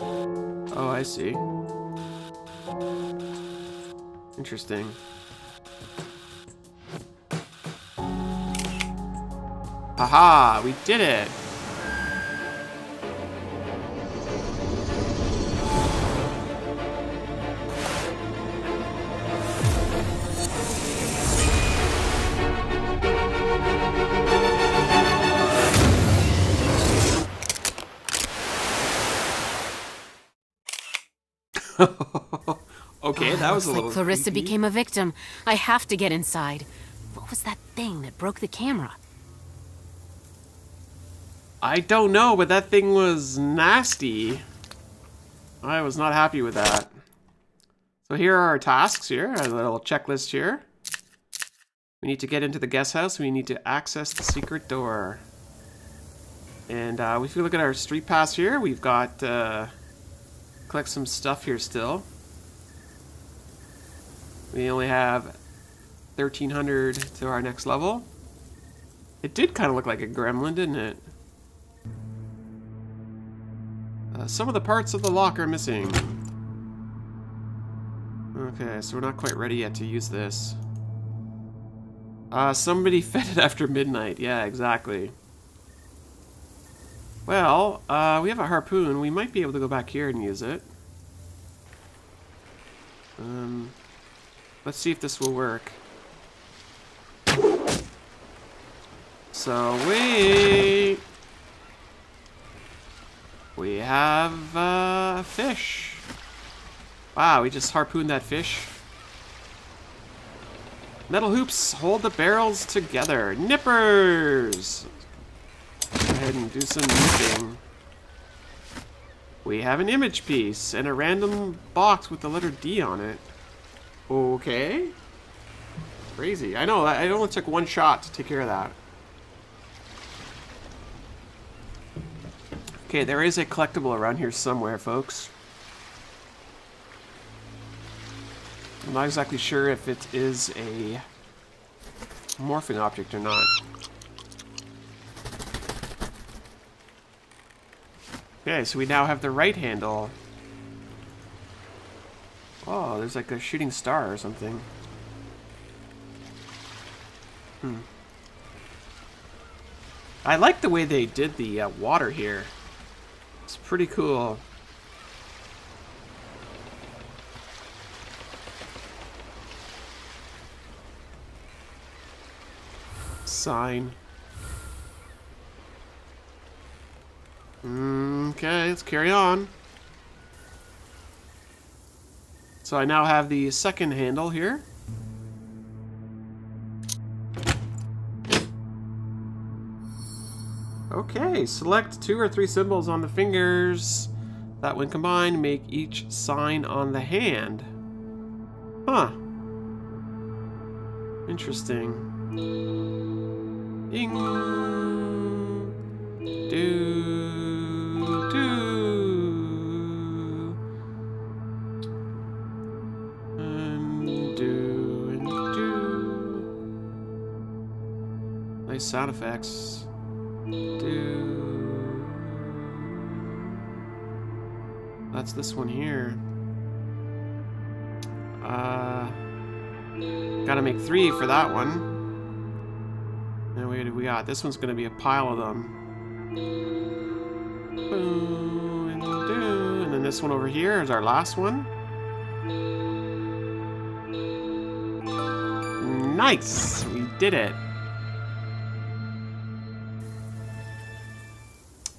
Oh, I see. Interesting. Haha, we did it! Okay, that was a little. Looks like Clarissa became a victim. I have to get inside. What was that thing that broke the camera? I don't know, but that thing was nasty. I was not happy with that. So here are our tasks here, our little checklist here. We need to get into the guest house. We need to access the secret door. And if you look at our street pass here, we've got collect some stuff here still. We only have 1,300 to our next level. It did kind of look like a gremlin, didn't it? Some of the parts of the lock are missing. Okay, so we're not quite ready yet to use this. Somebody fed it after midnight. Yeah, exactly. Well, we have a harpoon. We might be able to go back here and use it. Let's see if this will work. So, we have a fish. Wow, we just harpooned that fish. Metal hoops hold the barrels together. Nippers! Go ahead and do some nipping. We have an image piece and a random box with the letter D on it. Okay. Crazy. I know, I only took one shot to take care of that. Okay, there is a collectible around here somewhere, folks. I'm not exactly sure if it is a morphing object or not. Okay, so we now have the right handle. Oh, there's like a shooting star or something. I like the way they did the water here. It's pretty cool. Sign. Okay, let's carry on. So I now have the second handle here. Okay, select 2 or 3 symbols on the fingers that when combined make each sign on the hand. Huh. Interesting. Ding. Do. Do. And do. And do. Nice sound effects. Do. That's this one here. Gotta make 3 for that one. Now what do we got? This one's gonna be a pile of them. Boom and do. And then this one over here is our last one. Nice! We did it!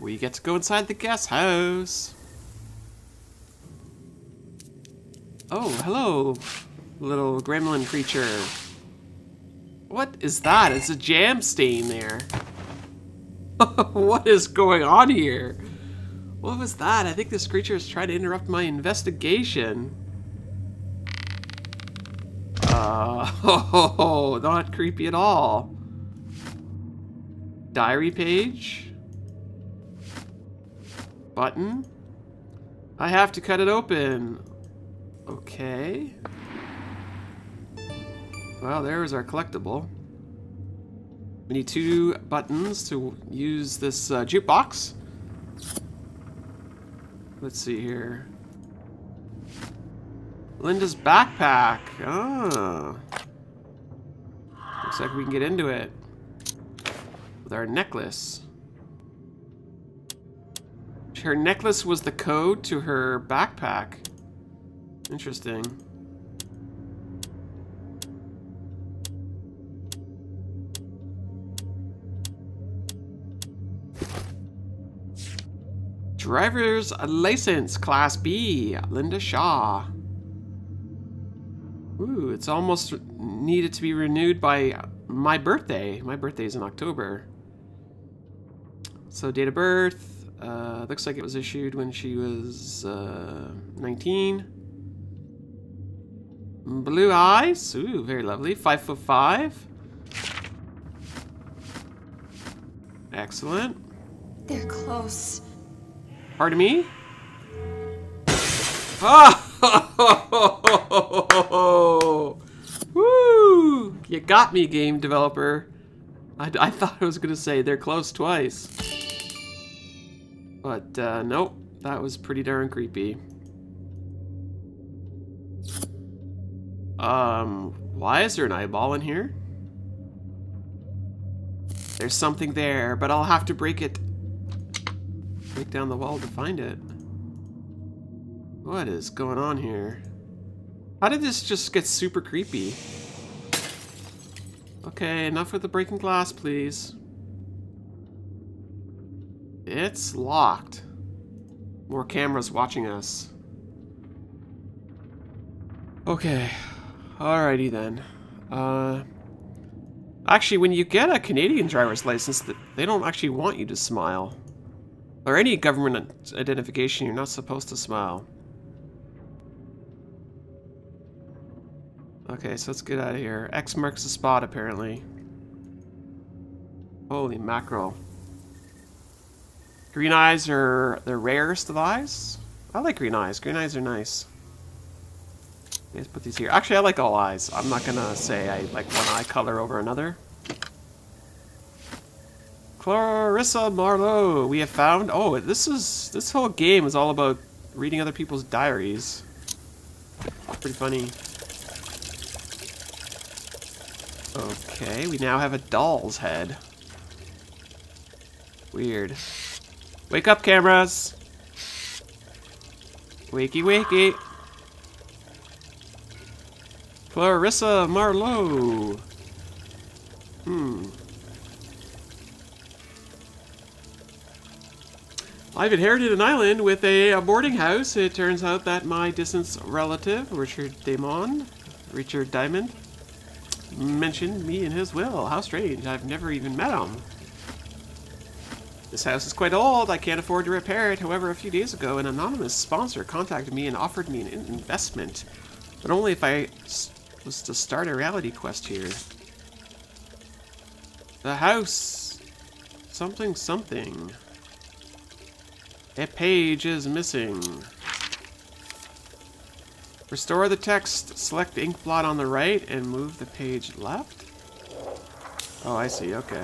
We get to go inside the guest house. Oh, hello, little gremlin creature. What is that? It's a jam stain there. What is going on here? What was that? I think this creature is trying to interrupt my investigation. Oh, not creepy at all. Diary page. Button. I have to cut it open. Okay. Well, there is our collectible. We need 2 buttons to use this jukebox. Let's see here. Linda's backpack. Oh. Looks like we can get into it. With our necklace. Her necklace was the code to her backpack. Interesting. Driver's license, Class B, Linda Shaw. Ooh, it's almost needed to be renewed by my birthday. My birthday is in October. So date of birth. Looks like it was issued when she was 19. Blue eyes, ooh, very lovely. 5'5". Excellent. They're close. Pardon me. Oh! Woo! You got me, game developer. I thought I was gonna say they're close twice. But, nope, that was pretty darn creepy. Why is there an eyeball in here? There's something there, but I'll have to break it. Break down the wall to find it. What is going on here? How did this just get super creepy? Okay, enough with the breaking glass, please. It's locked. More cameras watching us. Okay. Alrighty then. Actually, when you get a Canadian driver's license, they don't actually want you to smile. Or any government identification, you're not supposed to smile. Okay, so let's get out of here. X marks the spot, apparently. Holy mackerel. Green eyes are the rarest of eyes. I like green eyes. Green eyes are nice. Let's put these here. Actually, I like all eyes. I'm not gonna say I like one eye color over another. Clarissa Marlowe, we have found. Oh, this whole game is all about reading other people's diaries. Pretty funny. Okay, we now have a doll's head. Weird. Wake up, cameras! Wakey, wakey! Clarissa Marlowe! I've inherited an island with a boarding house. It turns out that my distant relative, Richard Diamond, mentioned me in his will. How strange. I've never even met him. This house is quite old. I can't afford to repair it. However, a few days ago, an anonymous sponsor contacted me and offered me an investment, but only if I was to start a reality quest here. The house... something something. A page is missing. Restore the text. Select the ink blot on the right and move the page left? Oh, I see. Okay.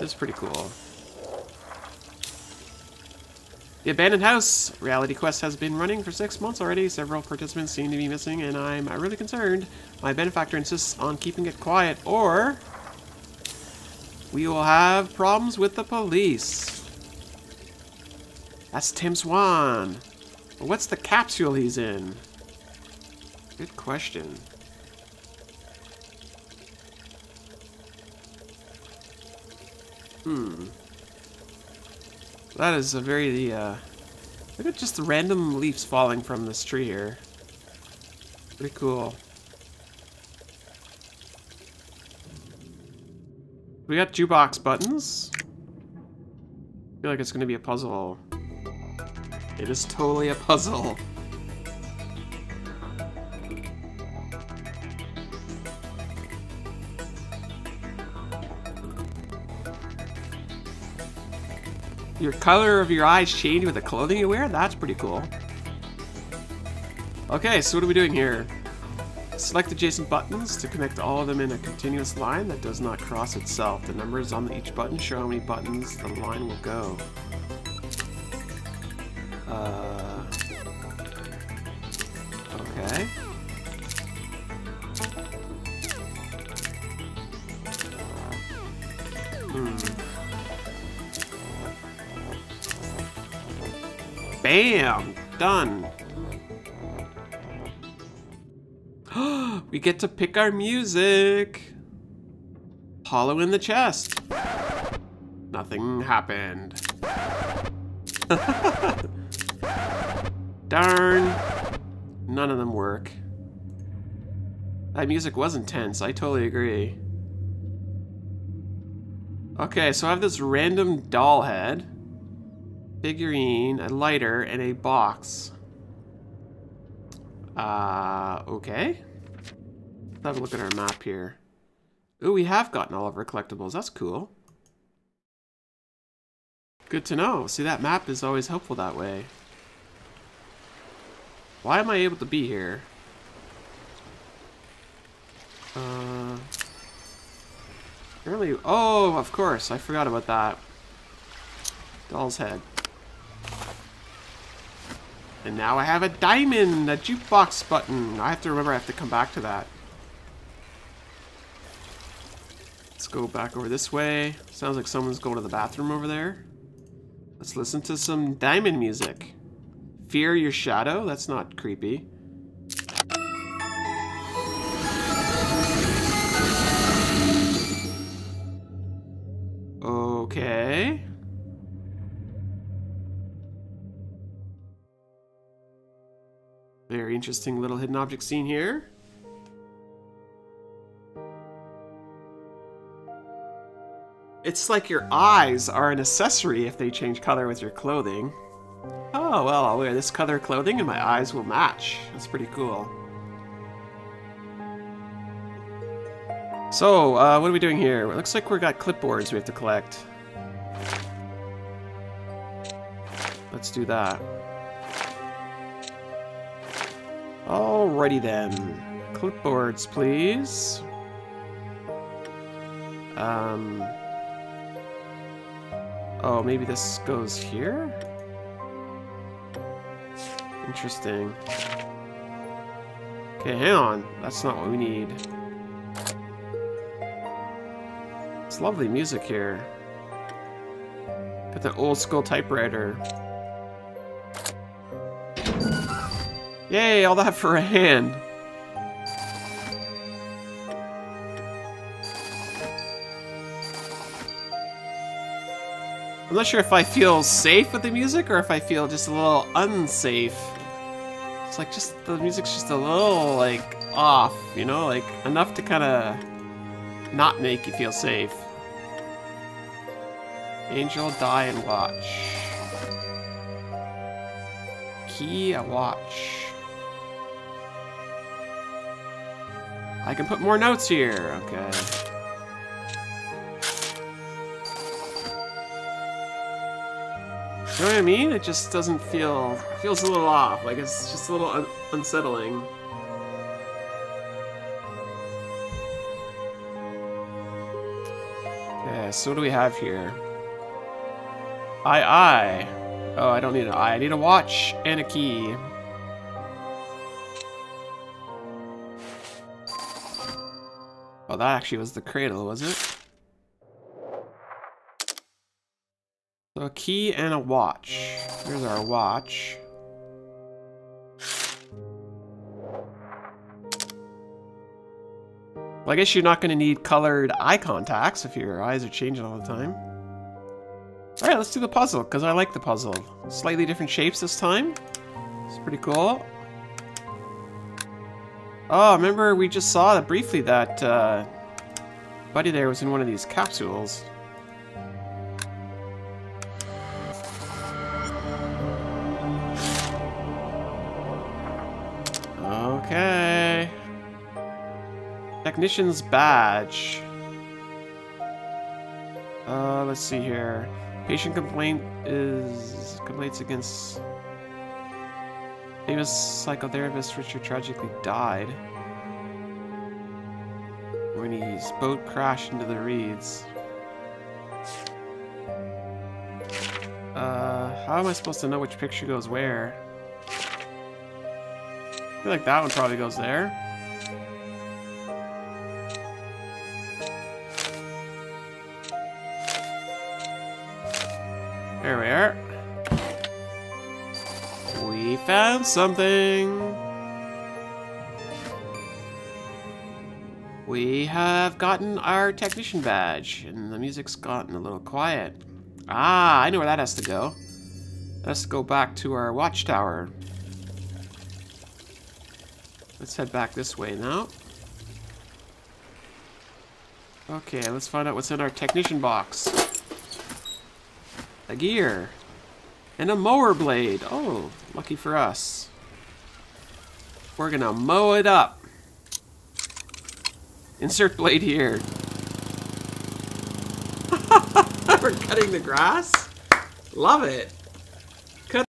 This is pretty cool. The abandoned house reality quest has been running for 6 months already. Several participants seem to be missing, and I'm really concerned. My benefactor insists on keeping it quiet, or we will have problems with the police. That's Tim Swan. But what's the capsule he's in? Good question. That is a very, look at just the random leaves falling from this tree here. Pretty cool. We got jukebox buttons. I feel like it's going to be a puzzle. It is totally a puzzle. Your color of your eyes change with the clothing you wear? That's pretty cool. Okay, so what are we doing here? Select adjacent buttons to connect all of them in a continuous line that does not cross itself. The numbers on each button show how many buttons the line will go. Okay. Bam! Done. We get to pick our music. Hollow in the chest. Nothing happened. Darn. None of them work. That music was intense, I totally agree. Okay, so I have this random doll head, figurine, a lighter, and a box. Okay. Let's have a look at our map here. Ooh, we have gotten all of our collectibles. That's cool. Good to know. See, that map is always helpful that way. Why am I able to be here? Really? Oh, of course. I forgot about that. Doll's head. And now I have a diamond, a jukebox button. I have to remember I have to come back to that. Let's go back over this way. Sounds like someone's going to the bathroom over there. Let's listen to some diamond music. Fear your shadow? That's not creepy. Okay. Very interesting little hidden object scene here. It's like your eyes are an accessory if they change color with your clothing. Oh, well, I'll wear this color clothing and my eyes will match. That's pretty cool. So, what are we doing here? It looks like we've got clipboards we have to collect. Let's do that. Alrighty then. Clipboards, please. Oh, maybe this goes here? Interesting. Okay, hang on. That's not what we need. It's lovely music here. Got that old school typewriter. Yay, all that for a hand. I'm not sure if I feel safe with the music or if I feel just a little unsafe. It's like just the music's just a little like off, you know, like enough to kind of not make you feel safe. Angel, die and watch. Key, a watch. I can put more notes here. Okay. You know what I mean? It just doesn't feel... It feels a little off. Like, it's just a little unsettling. Okay, so what do we have here? I. Oh, I don't need an eye. I need a watch and a key. Oh, that actually was the cradle, was it? So a key and a watch. Here's our watch. Well, I guess you're not going to need colored eye contacts if your eyes are changing all the time. Alright, let's do the puzzle, because I like the puzzle. Slightly different shapes this time. It's pretty cool. Oh, remember we just saw that briefly that buddy there was in one of these capsules. Okay. Technician's badge. Let's see here. Patient complaint is complaints against famous psychotherapist Richard tragically died when his boat crashed into the reeds. How am I supposed to know which picture goes where? I feel like that one probably goes there. There we are. We found something. We have gotten our technician badge, and the music's gotten a little quiet. Ah, I know where that has to go. Let's go back to our watchtower. Let's head back this way now. Okay, let's find out what's in our technician box. A gear. And a mower blade. Oh, lucky for us. We're gonna mow it up. Insert blade here. We're cutting the grass? Love it.